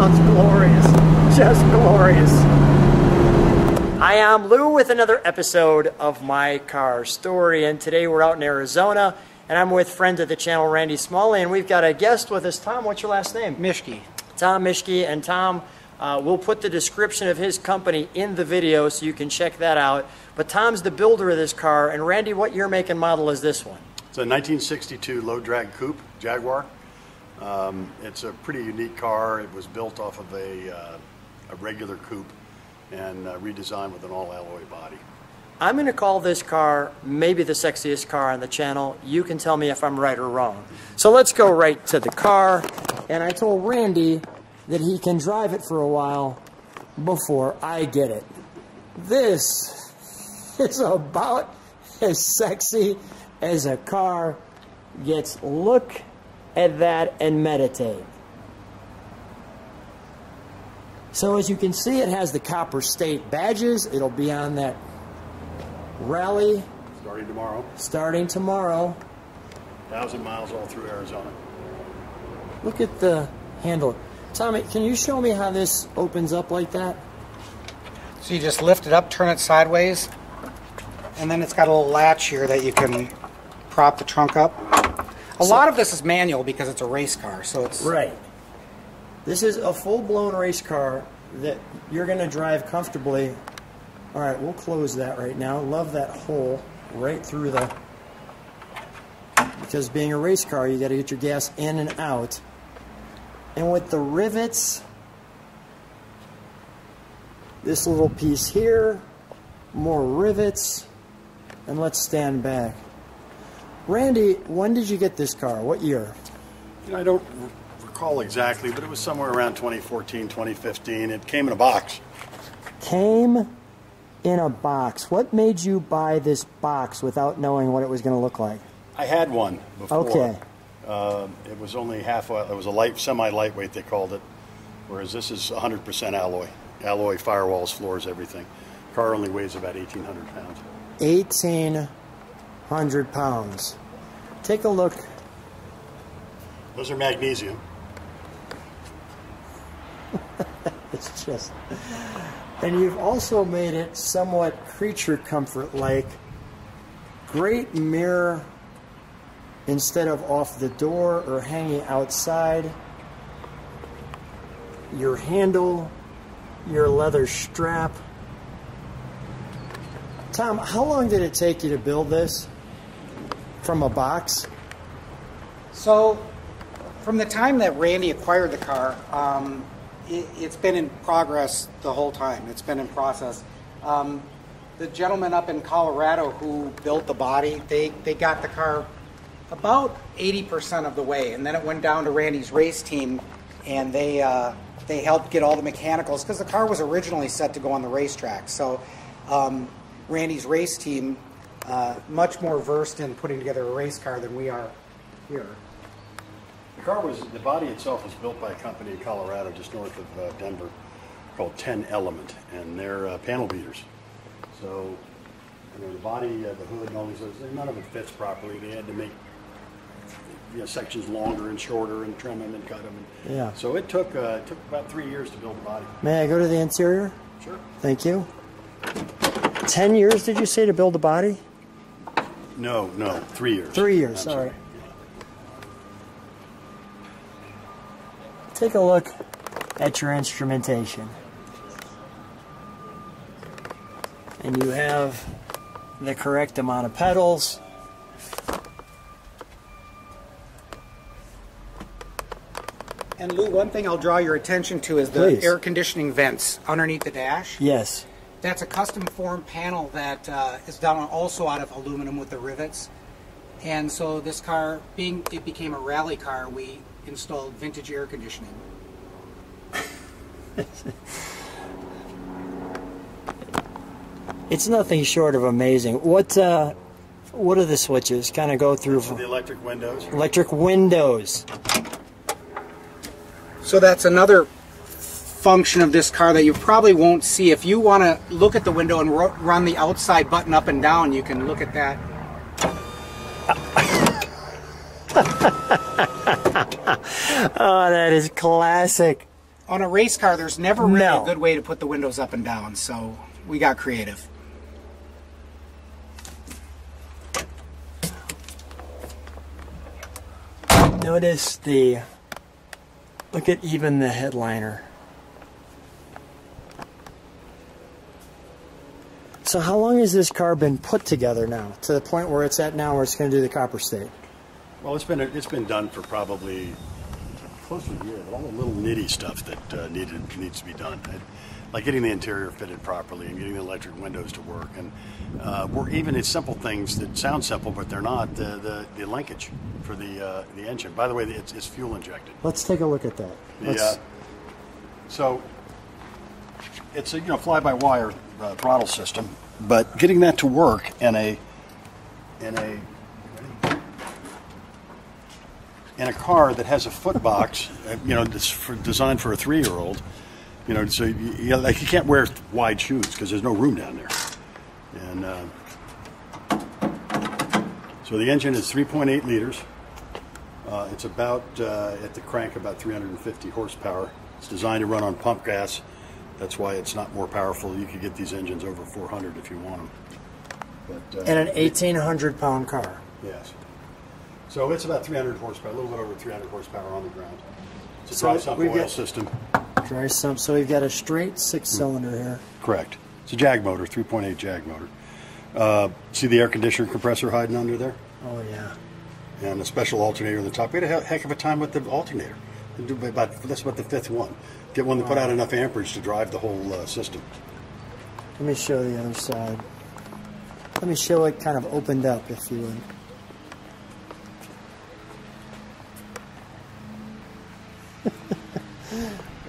sounds glorious, just glorious. I am Lou with another episode of My Car Story, and today we're out in Arizona, and I'm with friend of the channel, Randy Smalley, and we've got a guest with us. Tom, what's your last name? Mischke. Tom Mischke, and Tom, we'll put the description of his company in the video so you can check that out. But Tom's the builder of this car, and Randy, what year, make, and model is this one? It's a 1962 low-drag coupe Jaguar. It's a pretty unique car. It was built off of a regular coupe and redesigned with an all-alloy body. I'm going to call this car maybe the sexiest car on the channel. You can tell me if I'm right or wrong. So let's go right to the car, and I told Randy that he can drive it for a while before I get it. This is about as sexy as a car gets. Look at that and meditate. So as you can see, it has the Copper State badges. It'll be on that rally starting tomorrow. 1,000 miles all through Arizona. Look at the handle. Tommy, can you show me how this opens up like that? So you just lift it up, turn it sideways, and then it's got a little latch here that you can prop the trunk up. A lot of this is manual because it's a race car, so it's... Right. This is a full-blown race car that you're going to drive comfortably. All right, we'll close that right now. Love that hole right through the... Because being a race car, you got to get your gas in and out. And with the rivets, this little piece here, more rivets, and let's stand back. Randy, when did you get this car? What year? You know, I don't recall exactly, but it was somewhere around 2014, 2015. It came in a box. Came in a box. What made you buy this box without knowing what it was going to look like? I had one before. Okay. It was only half. It was a light, semi-lightweight, they called it, whereas this is 100% alloy. Alloy firewalls, floors, everything. Car only weighs about 1,800 pounds. 1,800 pounds. Take a look. Those are magnesium. It's just... And you've also made it somewhat creature comfort-like. Great mirror instead of off the door or hanging outside. Your handle, your leather strap. Tom, how long did it take you to build this from a box? So, from the time that Randy acquired the car, it's been in progress the whole time. It's been in process. The gentleman up in Colorado who built the body, they got the car about 80% of the way, and then it went down to Randy's race team, and they helped get all the mechanicals, because the car was originally set to go on the racetrack. So Randy's race team, much more versed in putting together a race car than we are here. The body itself was built by a company in Colorado, just north of Denver, called Ten Element, and they're panel beaters. So the body, the hood, and all these things, none of it fits properly. They had to make, you know, sections longer and shorter, and trim them and cut them. Yeah. So it took about 3 years to build the body. May I go to the interior? Sure. Thank you. 10 years, did you say, to build the body? No, no, 3 years. 3 years. All right. Yeah. Take a look at your instrumentation, and you have the correct amount of pedals. And Lou, one thing I'll draw your attention to is the air conditioning vents underneath the dash. Yes. That's a custom formed panel that is done also out of aluminum with the rivets. And so this car, being it became a rally car, we installed vintage air conditioning. It's nothing short of amazing. What are the switches? Kind of go through for the electric windows. Electric windows. So that's another function of this car that you probably won't see. If you want to look at the window and run the outside button up and down, you can look at that. Oh, that is classic. on a race car, there's never really a good way to put the windows up and down, so we got creative. Notice the, look at even the headliner. So how long has this car been put together now, to the point where it's at now where it's going to do the Copper State? Well, it's been done for probably close to a year. All the little nitty stuff that needs to be done, like getting the interior fitted properly and getting the electric windows to work, and we're even in simple things that sound simple but they're not. The linkage for the engine. By the way, it's fuel injected. Let's take a look at that. So it's a fly-by-wire throttle system, but getting that to work in a car that has a foot box, designed for a 3-year-old, so you can't wear wide shoes because there's no room down there. And so the engine is 3.8 liters. It's about at the crank about 350 horsepower. It's designed to run on pump gas. That's why it's not more powerful. You could get these engines over 400 if you want them. But, and an 1,800-pound car. Yes. So it's about 300 horsepower, a little bit over 300 horsepower on the ground. It's a dry sump oil system. Dry sump. So we've got a straight 6-cylinder here. Correct. It's a Jag motor, 3.8 Jag motor. See the air conditioner compressor hiding under there? Oh, yeah. And a special alternator on the top. We had a heck of a time with the alternator. That's about the 5th one. Get one that put out enough amperage to drive the whole system. Let me show the other side. Let me show it kind of opened up, if you would.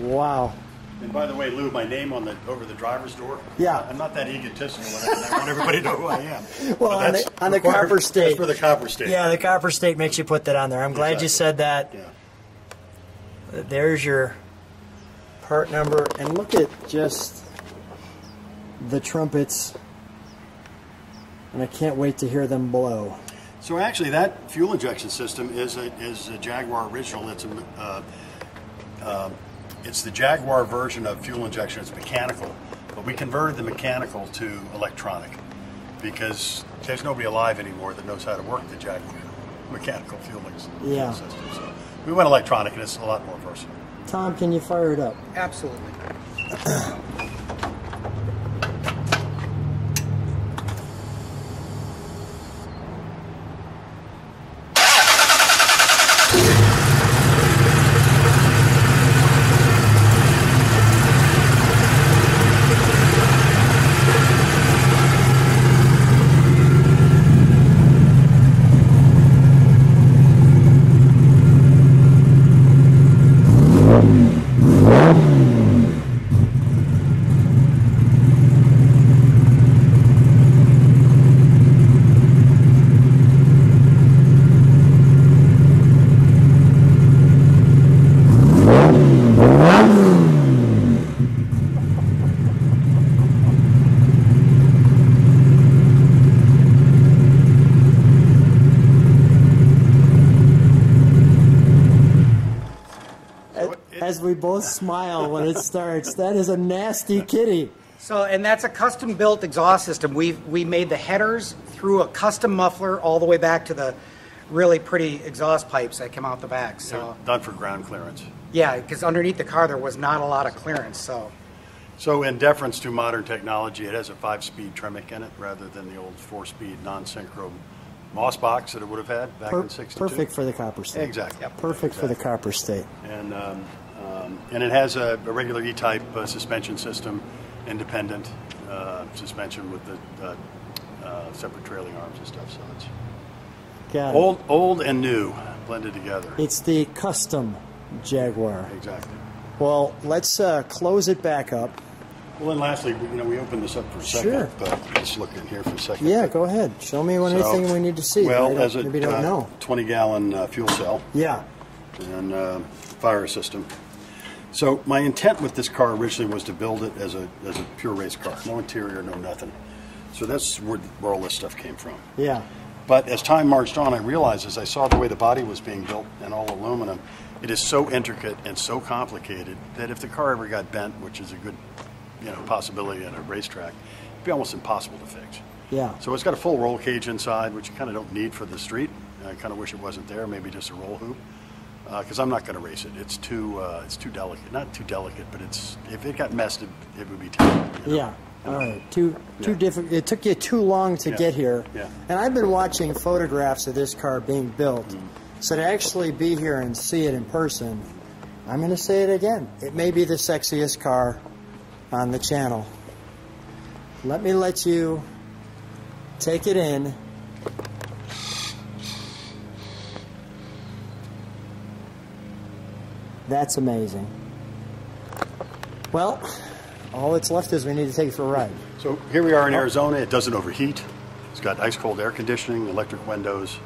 Wow. And by the way, Lou, my name on the over the driver's door. Yeah. I'm not that egotistical. I want everybody to know who I am. Well, on the Copper State. That's for the Copper State. Yeah, the Copper State makes you put that on there. I'm glad you said that. Yeah. There's your part number, and look at just the trumpets, and I can't wait to hear them blow. So actually, that fuel injection system is a Jaguar original. It's it's the Jaguar version of fuel injection. It's mechanical, but we converted the mechanical to electronic because there's nobody alive anymore that knows how to work the Jaguar mechanical fuel system. So we went electronic, and it's a lot more versatile. Tom, can you fire it up? Absolutely. As we both smile when it starts. That is a nasty kitty. So, and that's a custom-built exhaust system. We made the headers through a custom muffler all the way back to the really pretty exhaust pipes that come out the back. So done for ground clearance. Yeah, because underneath the car there was not a lot of clearance. So in deference to modern technology, it has a 5-speed Tremec in it rather than the old 4-speed non-synchro Moss box that it would have had back in '62. Perfect for the Copper State. Exactly. Yep. Perfect for the Copper State. And it has a regular E-Type suspension system, independent suspension with the separate trailing arms and stuff. So it's old and new blended together. It's the custom Jaguar. Exactly. Well, let's close it back up. Well, and lastly, we opened this up for a second. Sure. But let's look in here for a second. Yeah, go ahead. Show me anything we need to see. Well, as a 20-gallon fuel cell. Yeah. And fire system. So my intent with this car originally was to build it as a pure race car. No interior, no nothing. So that's where all this stuff came from. Yeah. But as time marched on, I realized as I saw the way the body was being built and all aluminum, It is so intricate and so complicated that if the car ever got bent, which is a good, you know, possibility at a racetrack, it'd be almost impossible to fix. Yeah. So it's got a full roll cage inside, which you kind of don't need for the street. I kind of wish it wasn't there. Maybe just a roll hoop, because I'm not going to race it. It's too delicate. Not too delicate, but it's if it got messed, it would be terrible. You know? Yeah. All right. Too difficult. It took you too long to get here. Yeah. And I've been watching photographs of this car being built. Mm-hmm. So to actually be here and see it in person, I'm going to say it again. It may be the sexiest car on the channel. Let me let you take it in. That's amazing. Well, all that's left is we need to take it for a ride. So here we are in Arizona. It doesn't overheat. It's got ice cold air conditioning, electric windows,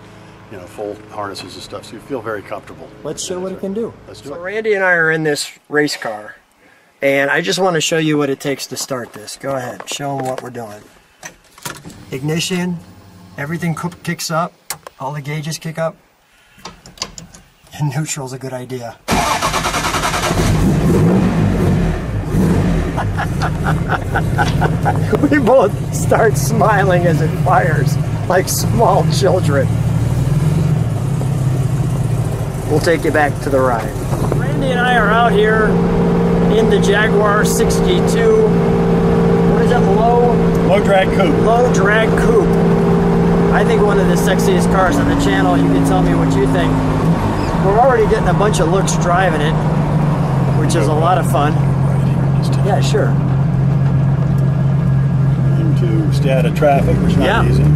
you know, full harnesses and stuff. So you feel very comfortable. Let's show what it can do. Let's do it. So Randy and I are in this race car, and I just want to show you what it takes to start this. Go ahead, show them what we're doing. Ignition, everything kicks up, all the gauges kick up, and neutral's a good idea. We both start smiling as it fires, like small children. We'll take you back to the ride. Randy and I are out here in the Jaguar 62. What is that, low drag coupe. Low drag coupe. I think one of the sexiest cars on the channel. You can tell me what you think. We're already getting a bunch of looks driving it, which is a lot of fun. Yeah, sure. To stay out of traffic, which is not easy. When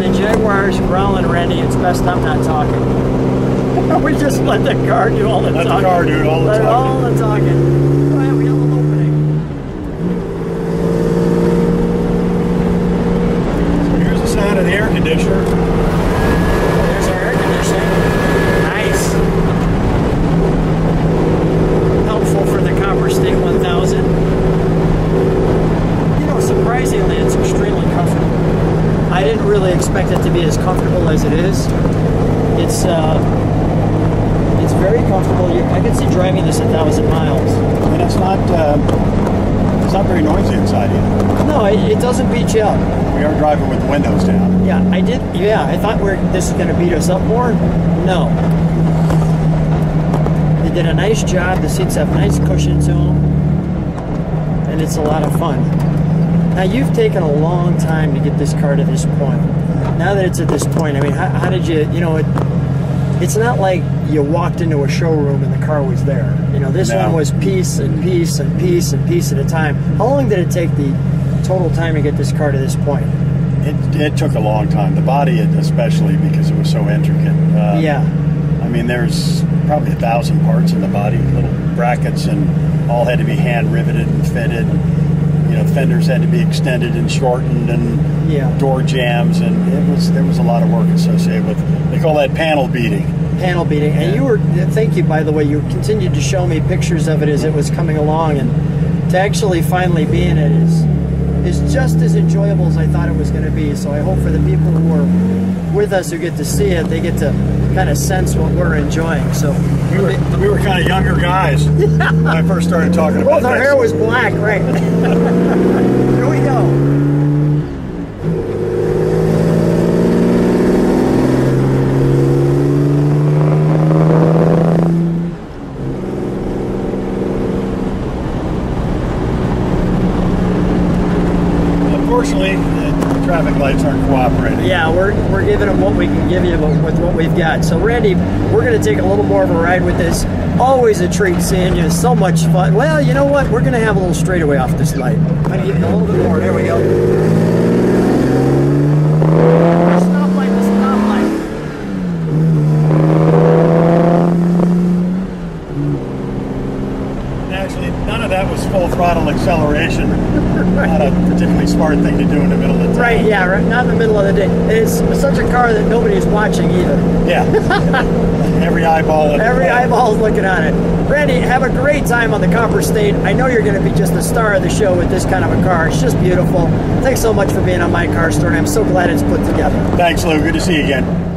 the Jaguar's growling, Randy, it's best I'm not talking. We just let the car do all the talking. Let the car do all the talking. We have a little opening. Of the air conditioner. There's our air conditioner. Nice. Helpful for the Copper State 1000. You know, surprisingly, it's extremely comfortable. I didn't really expect it to be as comfortable as it is. It's very comfortable. I could see driving this 1,000 miles. And it's not very noisy inside either. No, it doesn't beat you up. We are driving with the windows down. Yeah, I thought this is going to beat us up more. No. They did a nice job. The seats have nice cushion to them. And it's a lot of fun. Now, you've taken a long time to get this car to this point. Now that it's at this point, I mean, how did you, you know, it's not like you walked into a showroom and the car was there. You know, this one was piece and piece and piece and piece at a time. How long did it take the total time to get this car to this point? It took a long time. The body, especially, because it was so intricate. Yeah. I mean, there's probably 1,000 parts in the body, little brackets, and all had to be hand riveted and fitted. You know, fenders had to be extended and shortened, and door jams, and there was a lot of work associated with it. They call that panel beating. Panel beating, and thank you, by the way. You continued to show me pictures of it as it was coming along, and to actually finally be in it is just as enjoyable as I thought it was going to be. So I hope for the people who are with us who get to see it, they get to kind of sense what we're enjoying. So we were kind of younger guys when I first started talking about this. Well, our hair was black, right? Here we go. Yeah, we're giving them what we can give you with what we've got. So, Randy, we're going to take a little more of a ride with this. Always a treat seeing you. So much fun. Well, you know what? We're going to have a little straightaway off this light. I'm going to give you a little bit more. There we go. Stop light, the stop light. Actually, none of that was full throttle acceleration. Not a particularly smart thing to do in the middle of the day. Right, yeah, right. Not in the middle of the day. It's such a car that nobody's watching either. Yeah. Every eyeball is looking on it. Randy, have a great time on the Copper State. I know you're going to be just the star of the show with this kind of a car. It's just beautiful. Thanks so much for being on My Car Story. I'm so glad it's put together. Thanks, Lou. Good to see you again.